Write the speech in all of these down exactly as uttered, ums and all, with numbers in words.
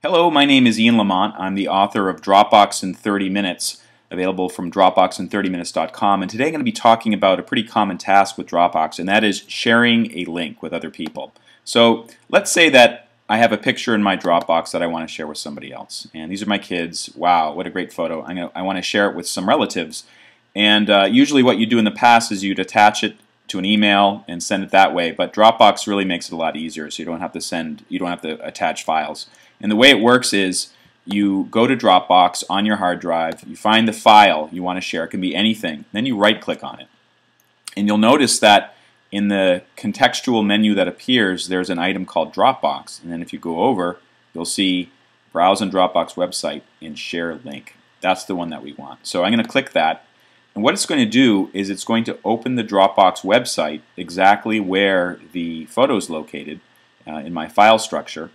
Hello, my name is Ian Lamont. I'm the author of Dropbox in thirty minutes, available from dropbox in thirty minutes dot com, and today I'm going to be talking about a pretty common task with Dropbox, and that is sharing a link with other people. So let's say that I have a picture in my Dropbox that I want to share with somebody else, and these are my kids. Wow, what a great photo. I'm gonna, I want to share it with some relatives, and uh, usually what you do in the past is you'd attach it to an email and send it that way, but Dropbox really makes it a lot easier, so you don't have to send, you don't have to attach files. And the way it works is you go to Dropbox on your hard drive, you find the file you want to share, it can be anything, then you right-click on it. And you'll notice that in the contextual menu that appears, there's an item called Dropbox, and then if you go over, you'll see Browse on Dropbox website and Share Link. That's the one that we want. So I'm going to click that. And what it's going to do is it's going to open the Dropbox website exactly where the photo is located uh, in my file structure,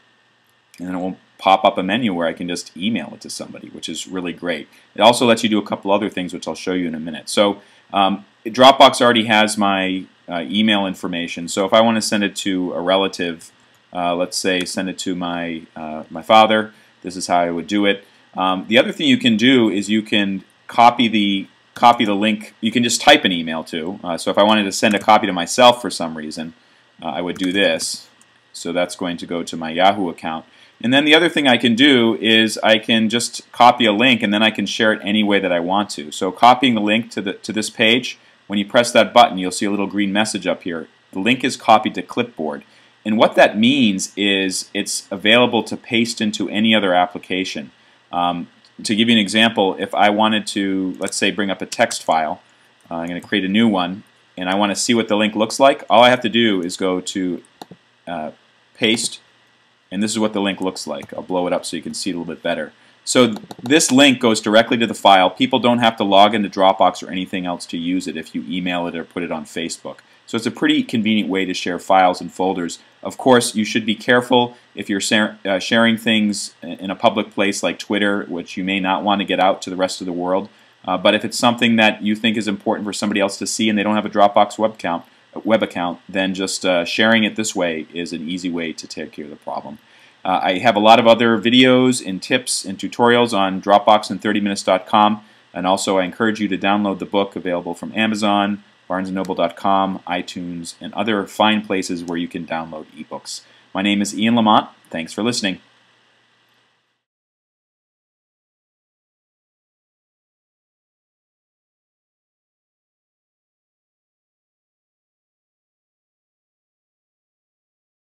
and then it will pop up a menu where I can just email it to somebody, which is really great. It also lets you do a couple other things, which I'll show you in a minute. So um, Dropbox already has my uh, email information, so if I want to send it to a relative, uh, let's say send it to my, uh, my father, this is how I would do it. Um, the other thing you can do is you can copy the copy the link. You can just type an email to. Uh, so if I wanted to send a copy to myself for some reason, uh, I would do this. So that's going to go to my Yahoo account. And then the other thing I can do is I can just copy a link and then I can share it any way that I want to. So copying the link to, the, to this page, when you press that button, you'll see a little green message up here. The link is copied to clipboard. And what that means is it's available to paste into any other application. Um, To give you an example, if I wanted to, let's say, bring up a text file, uh, I'm going to create a new one, and I want to see what the link looks like, all I have to do is go to uh, paste, and this is what the link looks like. I'll blow it up so you can see it a little bit better. So th this link goes directly to the file. People don't have to log into Dropbox or anything else to use it if you email it or put it on Facebook. So it's a pretty convenient way to share files and folders. Of course, you should be careful if you're share, uh, sharing things in a public place like Twitter, which you may not want to get out to the rest of the world. Uh, but if it's something that you think is important for somebody else to see and they don't have a Dropbox web account, web account then just uh, sharing it this way is an easy way to take care of the problem. Uh, I have a lot of other videos and tips and tutorials on Dropbox in thirty minutes dot com, and also I encourage you to download the book, available from Amazon, Barnes and Noble dot com, iTunes, and other fine places where you can download ebooks. My name is Ian Lamont. Thanks for listening.